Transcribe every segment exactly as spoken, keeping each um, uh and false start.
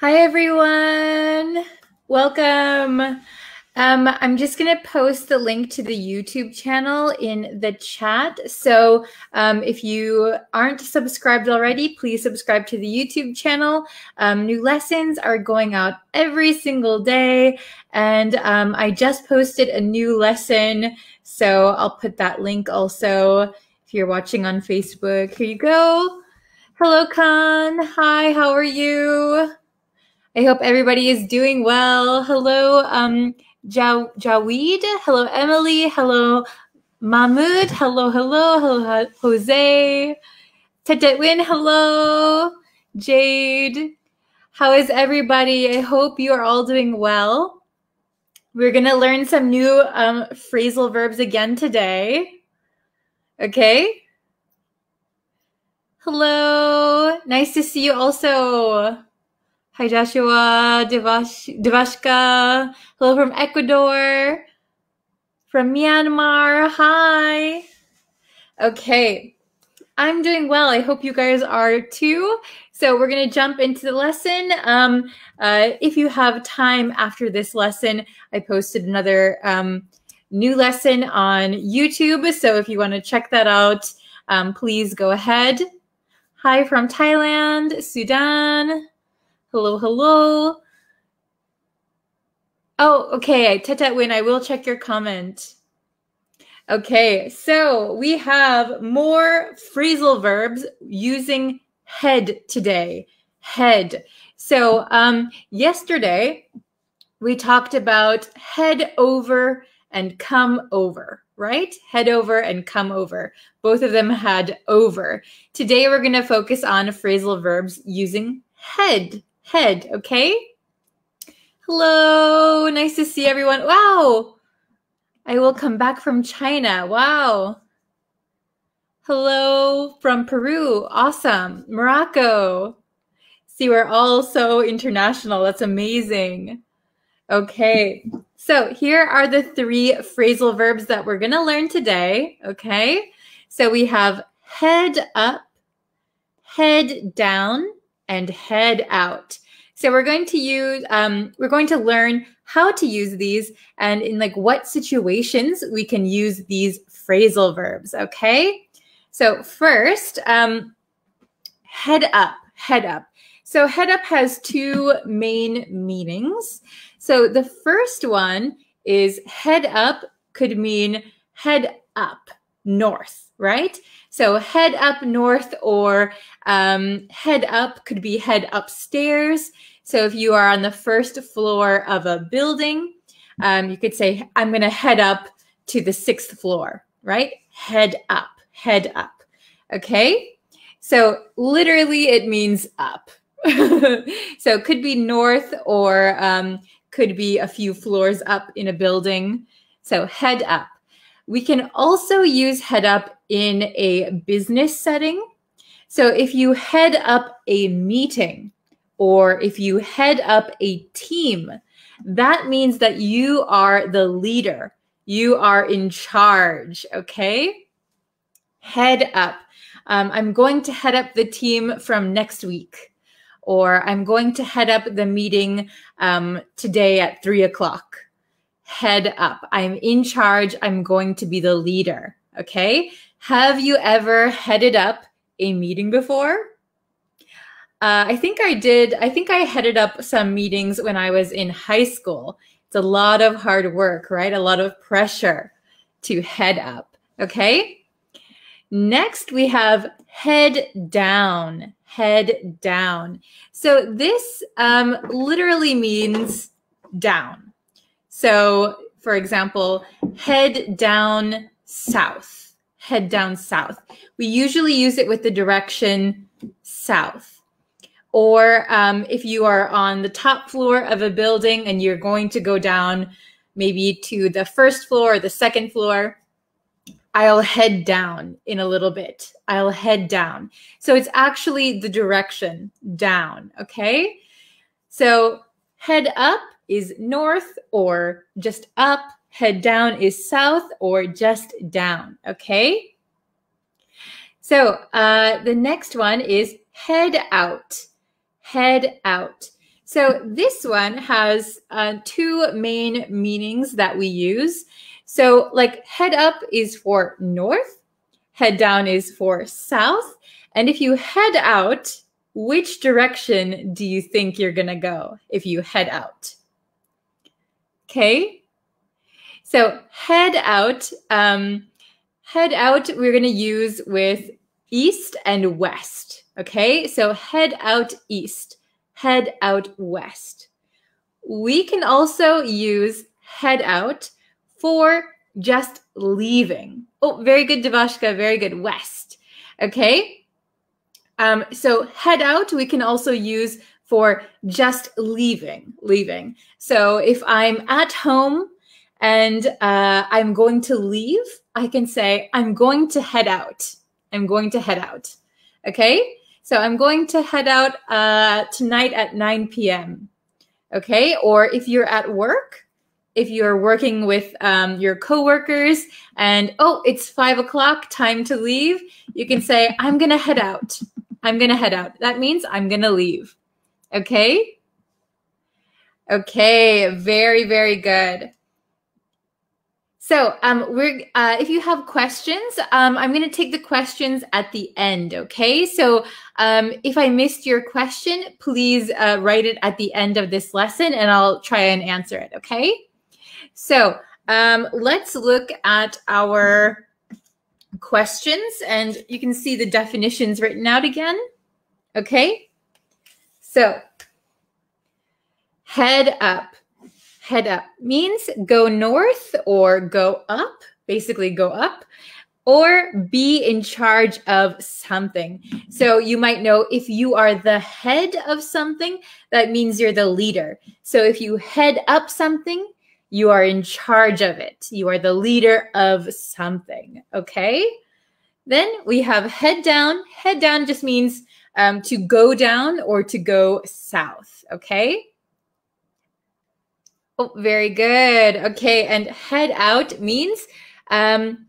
Hi, everyone. Welcome. Um, I'm just going to post the link to the YouTube channel in the chat. So um, if you aren't subscribed already, please subscribe to the YouTube channel. Um, new lessons are going out every single day. And um, I just posted a new lesson. So I'll put that link also if you're watching on Facebook. Here you go. Hello, Khan. Hi, how are you? I hope everybody is doing well. Hello, um, ja Jawid. Hello, Emily. Hello, Mahmoud. Hello, hello, hello, Jose. Tadetwin, hello. Jade. How is everybody? I hope you are all doing well. We're going to learn some new um, phrasal verbs again today. Okay. Hello. Nice to see you also. Hi, Joshua, Devash, Devashka. Hello from Ecuador, from Myanmar. Hi. Okay, I'm doing well. I hope you guys are too. So we're going to jump into the lesson. Um, uh, if you have time after this lesson, I posted another um, new lesson on YouTube. So if you want to check that out, um, please go ahead. Hi from Thailand, Sudan. Hello, hello. Oh, okay. Tetetwin, I will check your comment. Okay, so we have more phrasal verbs using head today. Head. So um, yesterday we talked about head over and come over, right? Head over and come over. Both of them had over. Today we're going to focus on phrasal verbs using head. Head, okay? Hello, nice to see everyone. Wow, I will come back from China. Wow. Hello from Peru, awesome. Morocco. See, we're all so international, that's amazing. Okay, so here are the three phrasal verbs that we're gonna learn today, okay? So we have head up, head down, and head out. So we're going to use, um, we're going to learn how to use these and in like what situations we can use these phrasal verbs, okay? So first, um, head up, head up. So head up has two main meanings. So the first one is head up could mean head up north, right? So head up north or um, head up could be head upstairs. So if you are on the first floor of a building, um, you could say, I'm going to head up to the sixth floor, right? Head up, head up. Okay. So literally it means up. So it could be north or um, could be a few floors up in a building. So head up. We can also use head up in a business setting. So if you head up a meeting or if you head up a team, that means that you are the leader. You are in charge, okay? Head up. Um, I'm going to head up the team from next week, or I'm going to head up the meeting um, today at three o'clock. Head up. I'm in charge. I'm going to be the leader. Okay. Have you ever headed up a meeting before? Uh, I think I did. I think I headed up some meetings when I was in high school. It's a lot of hard work, right? A lot of pressure to head up. Okay. Next, we have head down. Head down. So this um, literally means down. So, for example, head down south, head down south. We usually use it with the direction south. Or um, if you are on the top floor of a building and you're going to go down maybe to the first floor or the second floor, I'll head down in a little bit. I'll head down. So it's actually the direction down, okay? So head up is north or just up, head down is south or just down, okay? So uh, the next one is head out, head out. So this one has uh, two main meanings that we use. So like head up is for north, head down is for south. And if you head out, which direction do you think you're gonna go if you head out? Okay, so head out, um, head out we're gonna use with east and west, okay? So head out east, head out west. We can also use head out for just leaving. Oh, very good, Devashka, very good, west, okay? Um, so head out, we can also use for just leaving, leaving. So if I'm at home and uh, I'm going to leave, I can say, I'm going to head out. I'm going to head out, okay? So I'm going to head out uh, tonight at nine p m, okay? Or if you're at work, if you're working with um, your coworkers and, oh, it's five o'clock, time to leave, you can say, I'm gonna head out. I'm gonna head out. That means I'm gonna leave. Okay? Okay, very, very good. So um, we're, uh, if you have questions, um, I'm gonna take the questions at the end, okay? So um, if I missed your question, please uh, write it at the end of this lesson and I'll try and answer it, okay? So um, let's look at our questions, and you can see the definitions written out again, okay? So head up, head up means go north or go up, basically go up, or be in charge of something. So you might know if you are the head of something, that means you're the leader. So if you head up something, you are in charge of it. You are the leader of something, okay? Then we have head down. Head down just means Um, to go down or to go south, okay? Oh, very good. Okay, and head out means um,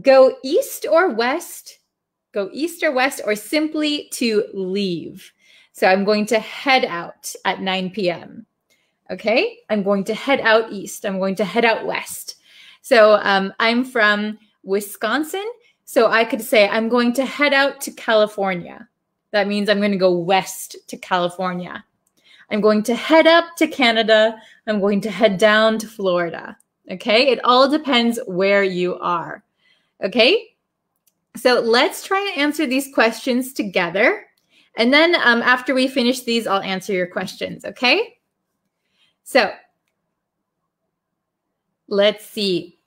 go east or west, go east or west, or simply to leave. So I'm going to head out at nine p m, okay? I'm going to head out east. I'm going to head out west. So um, I'm from Wisconsin, so I could say I'm going to head out to California. That means I'm going to go west to California. I'm going to head up to Canada. I'm going to head down to Florida. Okay, it all depends where you are. Okay, so let's try and answer these questions together. And then um, after we finish these, I'll answer your questions. Okay, so let's see.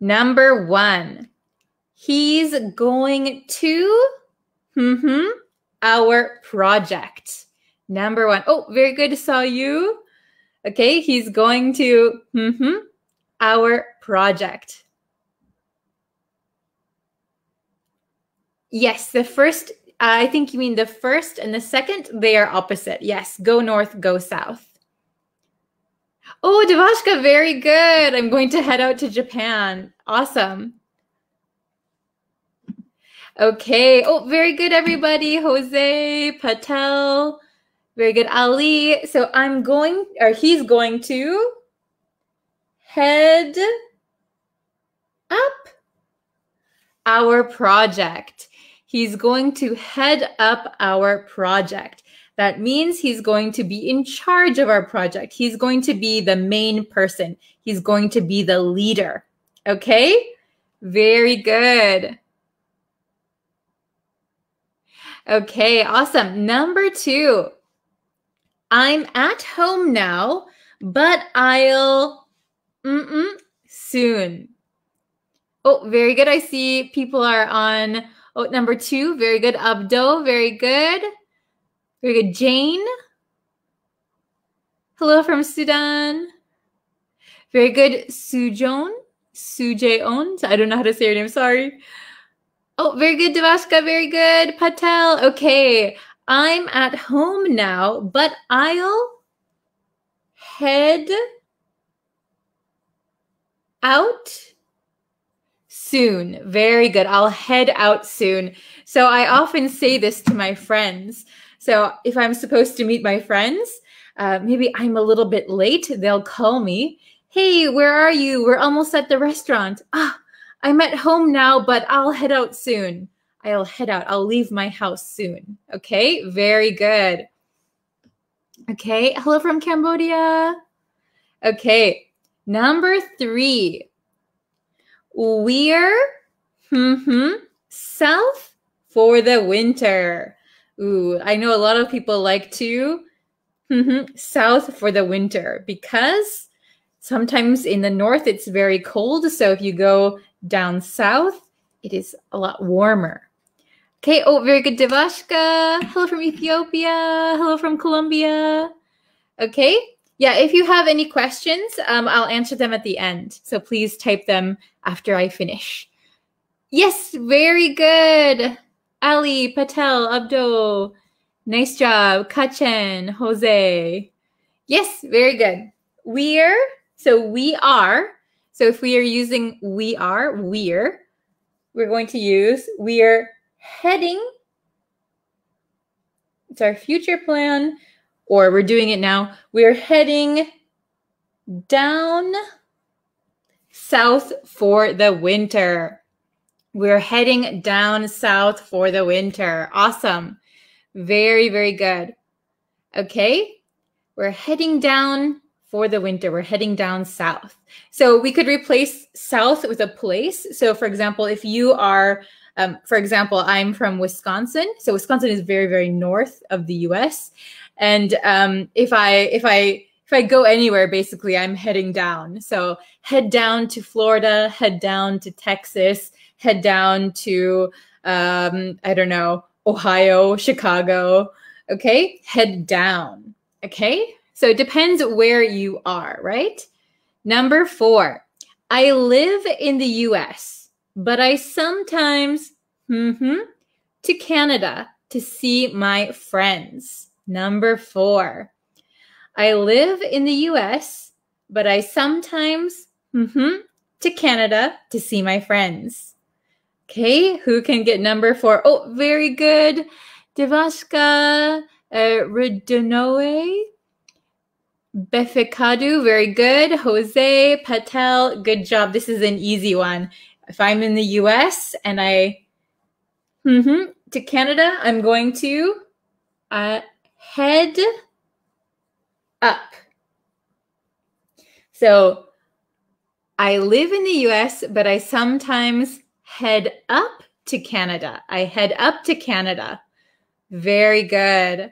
Number one, he's going to... Mm-hmm. Our project. Number one. Oh, very good. Saw you. Okay. He's going to mm-hmm, our project. Yes. The first, I think you mean the first and the second, they are opposite. Yes. Go north, go south. Oh, Devashka. Very good. I'm going to head out to Japan. Awesome. Okay. Oh, very good, everybody. Jose, Patel. Very good, Ali. So I'm going, or he's going to head up our project. He's going to head up our project. That means he's going to be in charge of our project. He's going to be the main person. He's going to be the leader. Okay. Very good. Okay, awesome. Number two, I'm at home now, but I'll mm-mm, soon. Oh, very good. I see people are on oh, number two. Very good. Abdo, very good. Very good. Jane. Hello from Sudan. Very good. Sujon. Sujeon. I don't know how to say your name. Sorry. Oh, very good, Devashka. Very good, Patel. Okay, I'm at home now, but I'll head out soon. Very good. I'll head out soon. So I often say this to my friends. So if I'm supposed to meet my friends, uh, maybe I'm a little bit late. They'll call me. Hey, where are you? We're almost at the restaurant. Ah, I'm at home now, but I'll head out soon. I'll head out. I'll leave my house soon. Okay, very good. Okay, hello from Cambodia. Okay, number three. We're mm-hmm, south for the winter. Ooh, I know a lot of people like to mm-hmm, south for the winter because sometimes in the north it's very cold. So if you go down south, it is a lot warmer. Okay. Oh, very good, Devashka. Hello from Ethiopia. Hello from Colombia. Okay. Yeah, if you have any questions, um, I'll answer them at the end. So please type them after I finish. Yes, very good. Ali, Patel, Abdo. Nice job. Kachen, Jose. Yes, very good. We're, so we are. So if we are using we are, we're, we're going to use we're heading. It's our future plan. Or we're doing it now, we're heading down south for the winter. We're heading down south for the winter. Awesome. Very, very good. Okay. We're heading down for the winter. We're heading down south. So we could replace south with a place. So for example, if you are, um, for example, I'm from Wisconsin. So Wisconsin is very, very north of the U S And um, if I if I if I go anywhere, basically, I'm heading down. So head down to Florida, head down to Texas, head down to um, I don't know, Ohio, Chicago. Okay, head down. Okay, so it depends where you are, right? Number four, I live in the U S, but I sometimes mm-hmm, to Canada to see my friends. Number four, I live in the U S, but I sometimes mm-hmm, to Canada to see my friends. Okay, who can get number four? Oh, very good. Devashka, uh, Redonoe, Befekadu, very good. Jose, Patel, good job. This is an easy one. If I'm in the U S and I, mm-hmm, to Canada, I'm going to... Uh, head up. So I live in the U S, but I sometimes head up to Canada. I head up to Canada. Very good.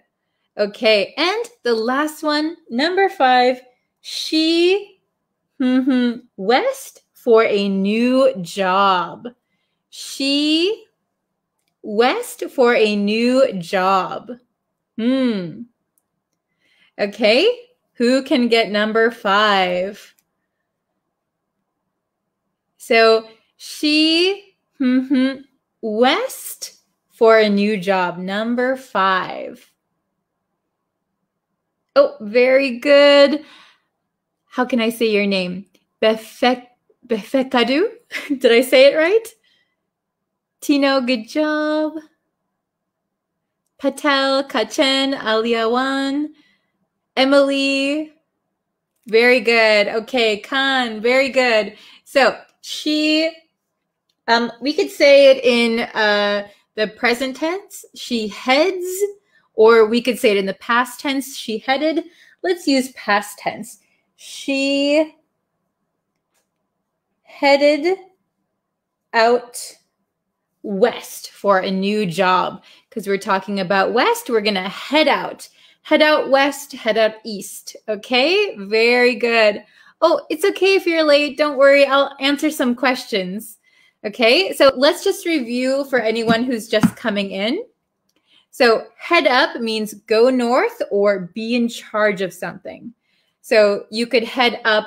Okay. And the last one, number five, she mm-hmm, west for a new job. She west for a new job. Hmm. Okay. Who can get number five? So she mm-hmm, west for a new job. Number five. Oh, very good. How can I say your name? Befek Befekadu? Did I say it right? Tino, good job. Patel, Kachen, Aliawan, Emily. Very good. Okay, Khan, very good. So she, um, we could say it in uh, the present tense, she heads, or we could say it in the past tense, she headed. Let's use past tense. She headed out west for a new job. Because we're talking about west, we're gonna head out. Head out west, head out east. Okay, very good. Oh, it's okay if you're late, don't worry, I'll answer some questions. Okay, so let's just review for anyone who's just coming in. So head up means go north or be in charge of something. So you could head up,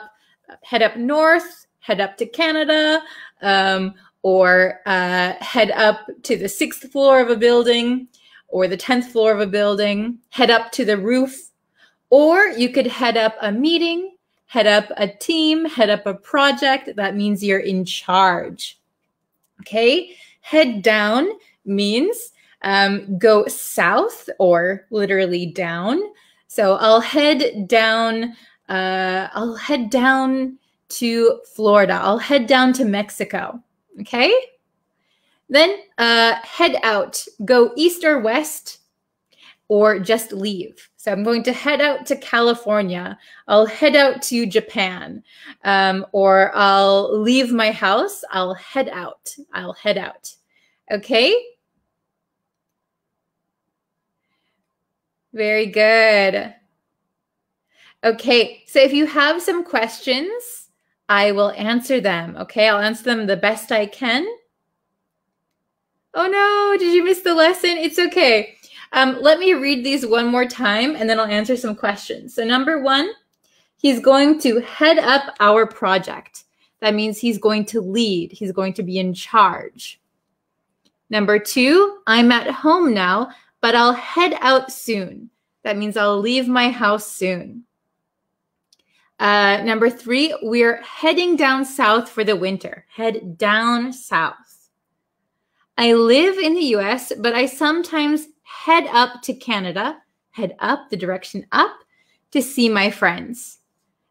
head up north, head up to Canada, um, or uh, head up to the sixth floor of a building or the tenth floor of a building, head up to the roof, or you could head up a meeting, head up a team, head up a project. That means you're in charge, okay? Head down means um, go south or literally down. So I'll head down, uh, I'll head down to Florida. I'll head down to Mexico, okay? Then uh, head out, go east or west, or just leave. So I'm going to head out to California. I'll head out to Japan, um, or I'll leave my house. I'll head out. I'll head out. Okay? Very good. Okay, so if you have some questions, I will answer them. Okay, I'll answer them the best I can. Oh no, did you miss the lesson? It's okay. Um, let me read these one more time, and then I'll answer some questions. So number one, he's going to head up our project. That means he's going to lead. He's going to be in charge. Number two, I'm at home now, but I'll head out soon. That means I'll leave my house soon. Uh, number three, we're heading down south for the winter. Head down south. I live in the U S, but I sometimes head up to Canada, head up, the direction up, to see my friends.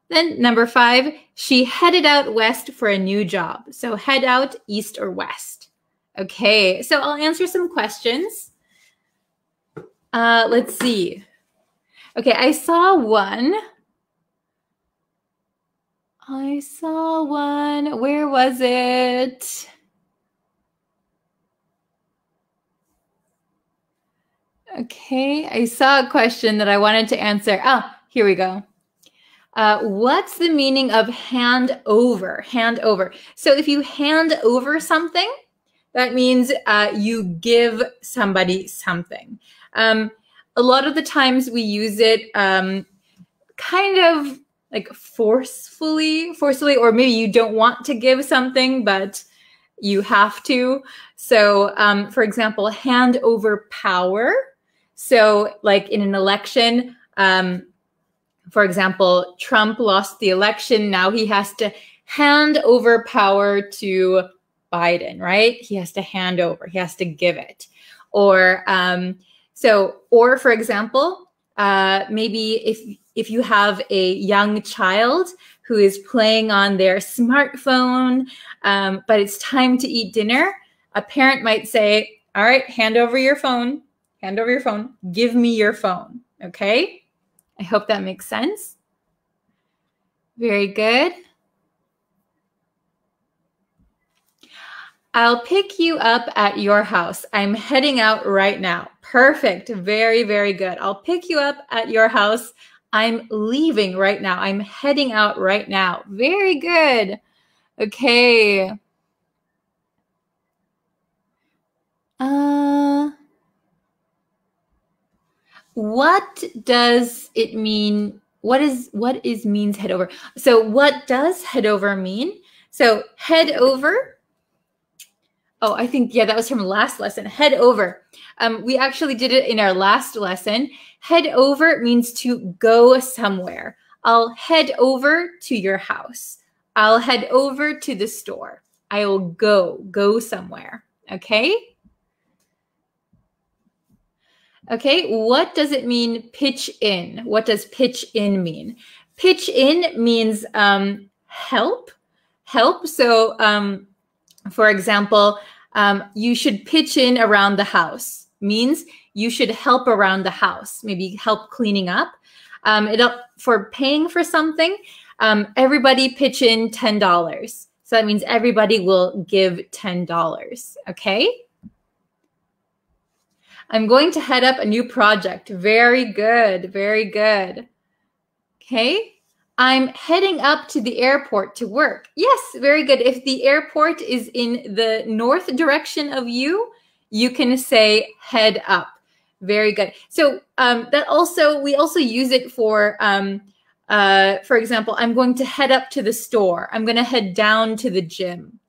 Then number five, she headed out west for a new job. So head out east or west. Okay, so I'll answer some questions. Uh, let's see. Okay, I saw one. I saw one. Where was it? Okay, I saw a question that I wanted to answer. Oh, here we go. Uh, what's the meaning of hand over? Hand over. So if you hand over something, that means uh, you give somebody something. Um, a lot of the times we use it um, kind of like forcefully, forcefully, or maybe you don't want to give something, but you have to. So um, for example, hand over power. So like in an election, um, for example, Trump lost the election. Now he has to hand over power to Biden, right? He has to hand over, he has to give it. Or um, so, or for example, uh, maybe if, if you have a young child who is playing on their smartphone, um, but it's time to eat dinner, a parent might say, all right, hand over your phone. Hand over your phone. Give me your phone. Okay? I hope that makes sense. Very good. I'll pick you up at your house. I'm heading out right now. Perfect. Very, very good. I'll pick you up at your house. I'm leaving right now. I'm heading out right now. Very good. Okay. Uh... What does it mean? What is what is means head over? So what does head over mean? So head over. Oh, I think, yeah, that was from last lesson. Head over. Um, we actually did it in our last lesson. Head over means to go somewhere. I'll head over to your house. I'll head over to the store. I will go, go somewhere. Okay. Okay, what does it mean pitch in? What does pitch in mean? Pitch in means um, help, help. So um, for example, um, you should pitch in around the house, means you should help around the house, maybe help cleaning up. Um, it up for paying for something, um, everybody pitch in ten dollars. So that means everybody will give ten dollars, okay? I'm going to head up a new project. Very good. Very good. Okay. I'm heading up to the airport to work. Yes. Very good. If the airport is in the north direction of you, you can say head up. Very good. So um, that also, we also use it for, um, uh, for example, I'm going to head up to the store. I'm going to head down to the gym.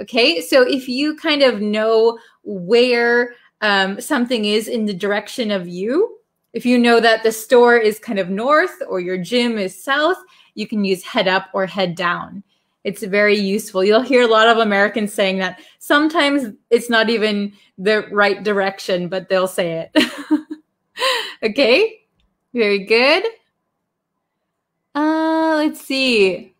Okay. So if you kind of know where Um, something is in the direction of you, if you know that the store is kind of north or your gym is south, you can use head up or head down. it's very useful. You'll hear a lot of Americans saying that. Sometimes it's not even the right direction, but they'll say it. Okay, very good. Uh, let's see.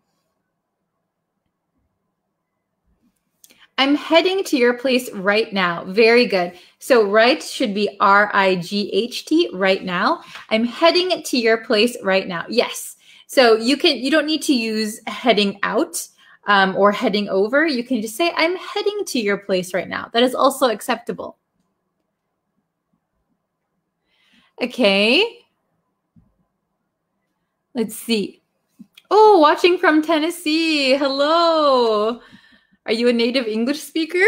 I'm heading to your place right now. Very good. So right should be R I G H T, right now. I'm heading to your place right now. Yes. So you can, you don't need to use heading out um, or heading over. You can just say, I'm heading to your place right now. That is also acceptable. Okay. Let's see. Oh, watching from Tennessee. Hello. Are you a native English speaker?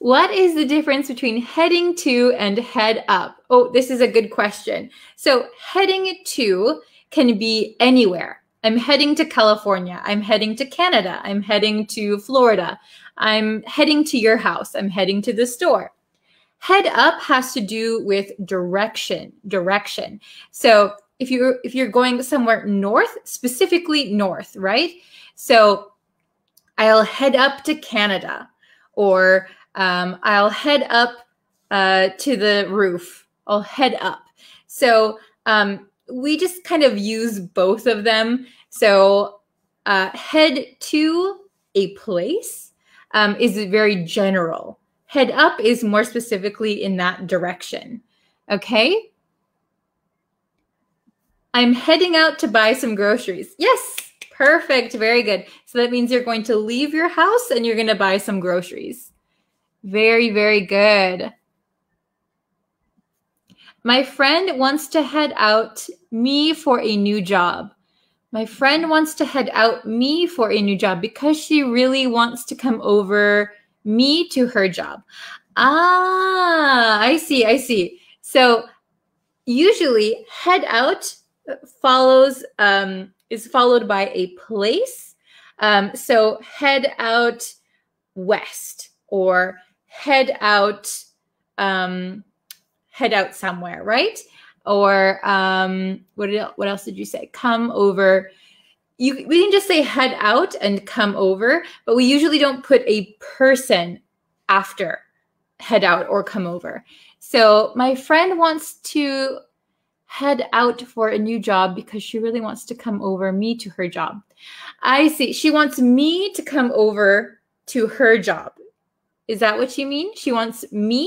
What is the difference between heading to and head up? Oh, this is a good question. So heading to can be anywhere. I'm heading to California. I'm heading to Canada. I'm heading to Florida. I'm heading to your house. I'm heading to the store. Head up has to do with direction, direction. So If you're, if you're going somewhere north, specifically north, right? So I'll head up to Canada, or um, I'll head up uh, to the roof. I'll head up. So um, we just kind of use both of them. So uh, head to a place um, is very general. Head up is more specifically in that direction, okay? I'm heading out to buy some groceries. Yes, perfect, very good. So that means you're going to leave your house and you're going to buy some groceries. Very, very good. My friend wants to head out me for a new job. My friend wants to head out me for a new job because she really wants to come over me to her job. Ah, I see, I see. So usually head out follows um, is followed by a place. Um, so head out west, or head out, um, head out somewhere, right? Or um, what, did, what else did you say? Come over. You, we can just say head out and come over, but we usually don't put a person after head out or come over. So my friend wants to head out for a new job because she really wants to come over me to her job. I see. She wants me to come over to her job. Is that what you mean? She wants me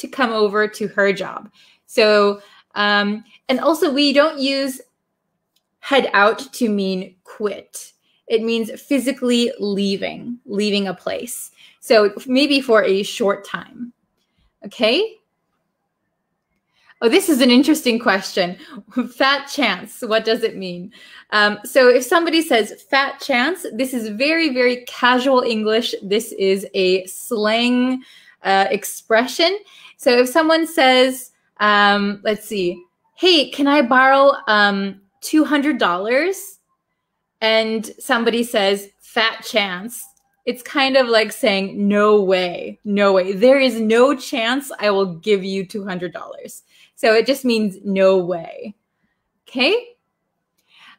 to come over to her job. So, um, and also we don't use head out to mean quit. It means physically leaving, leaving a place. So maybe for a short time. Okay. Oh, this is an interesting question. Fat chance, what does it mean? Um, so if somebody says fat chance, this is very, very casual English. This is a slang uh, expression. So if someone says, um, let's see, hey, can I borrow um, two hundred dollars? And somebody says fat chance. It's kind of like saying, no way, no way. There is no chance I will give you two hundred dollars. So it just means no way. Okay.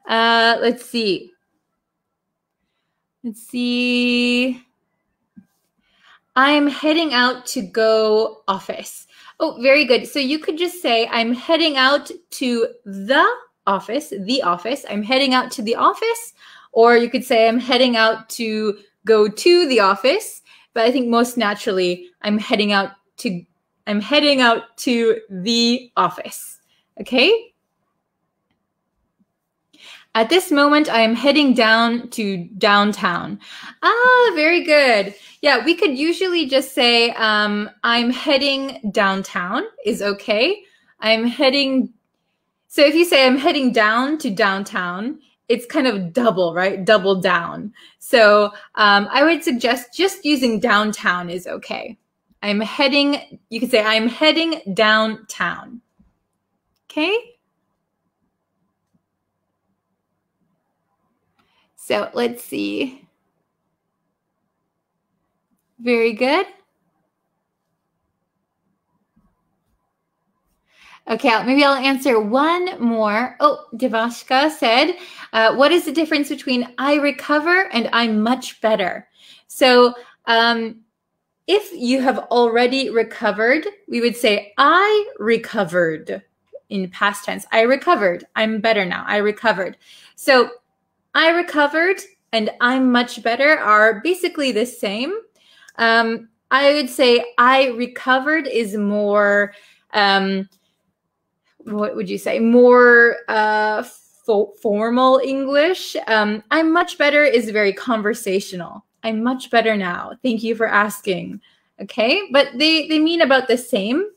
Uh, let's see. Let's see. I'm heading out to go office. Oh, very good. So you could just say, I'm heading out to the office, the office. I'm heading out to the office. Or you could say, I'm heading out to go to the office. But I think most naturally, I'm heading out to I'm heading out to the office, okay? At this moment, I am heading down to downtown. Ah, very good. Yeah, we could usually just say, um, I'm heading downtown is okay. I'm heading, so if you say I'm heading down to downtown, it's kind of double, right? Double down. So um, I would suggest just using downtown is okay. I'm heading, you could say, I'm heading downtown. Okay? So let's see. Very good. Okay, maybe I'll answer one more. Oh, Devashka said, uh, what is the difference between I recover and I'm much better? So um, if you have already recovered, we would say I recovered in past tense. I recovered. I'm better now. I recovered. So I recovered and I'm much better are basically the same. Um, I would say I recovered is more... Um, what would you say? More uh, fo formal English. Um, I'm much better is very conversational. I'm much better now. Thank you for asking. Okay, but they, they mean about the same.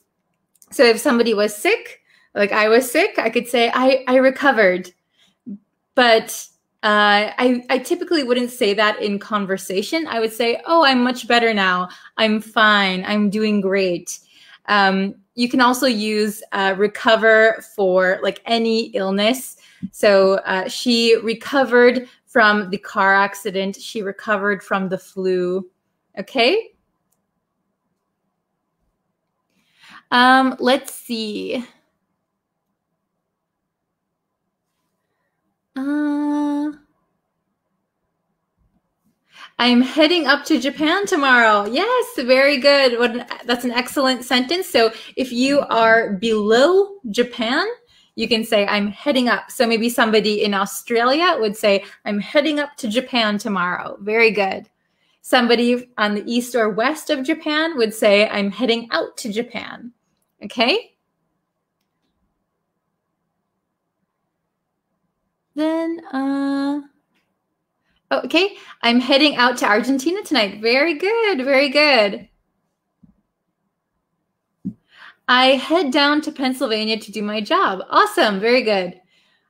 So if somebody was sick, like I was sick, I could say I, I recovered. But uh, I, I typically wouldn't say that in conversation. I would say, oh, I'm much better now. I'm fine. I'm doing great. Um, you can also use uh, recover for like any illness. So uh, she recovered from the car accident. She recovered from the flu. Okay. Um, let's see. Uh, I'm heading up to Japan tomorrow. Yes, very good. What an, that's an excellent sentence. So if you are below Japan, you can say, I'm heading up. So maybe somebody in Australia would say, I'm heading up to Japan tomorrow. Very good. Somebody on the east or west of Japan would say, I'm heading out to Japan. Okay? Then, uh... okay, I'm heading out to Argentina tonight. Very good, very good. I head down to Pennsylvania to do my job. Awesome, very good.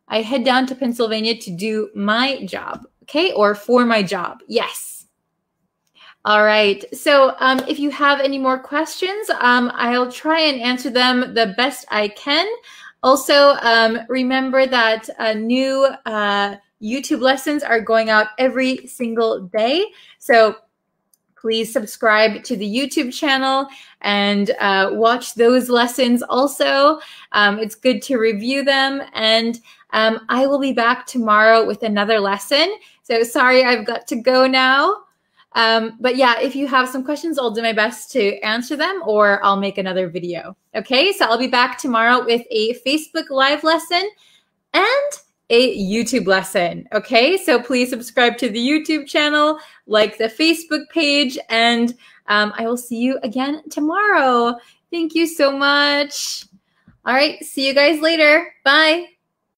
I head down to Pennsylvania to do my job, okay, or for my job. Yes. All right, so um, if you have any more questions, um, I'll try and answer them the best I can. Also, um, remember that a new uh, YouTube lessons are going out every single day. So please subscribe to the YouTube channel and uh, watch those lessons also. Um, it's good to review them. And um, I will be back tomorrow with another lesson. So sorry, I've got to go now. Um, but yeah, if you have some questions, I'll do my best to answer them or I'll make another video. Okay, so I'll be back tomorrow with a Facebook Live lesson and a YouTube lesson. Okay, so please subscribe to the YouTube channel, like the Facebook page, and um, I will see you again tomorrow. Thank you so much. All right, see you guys later. Bye.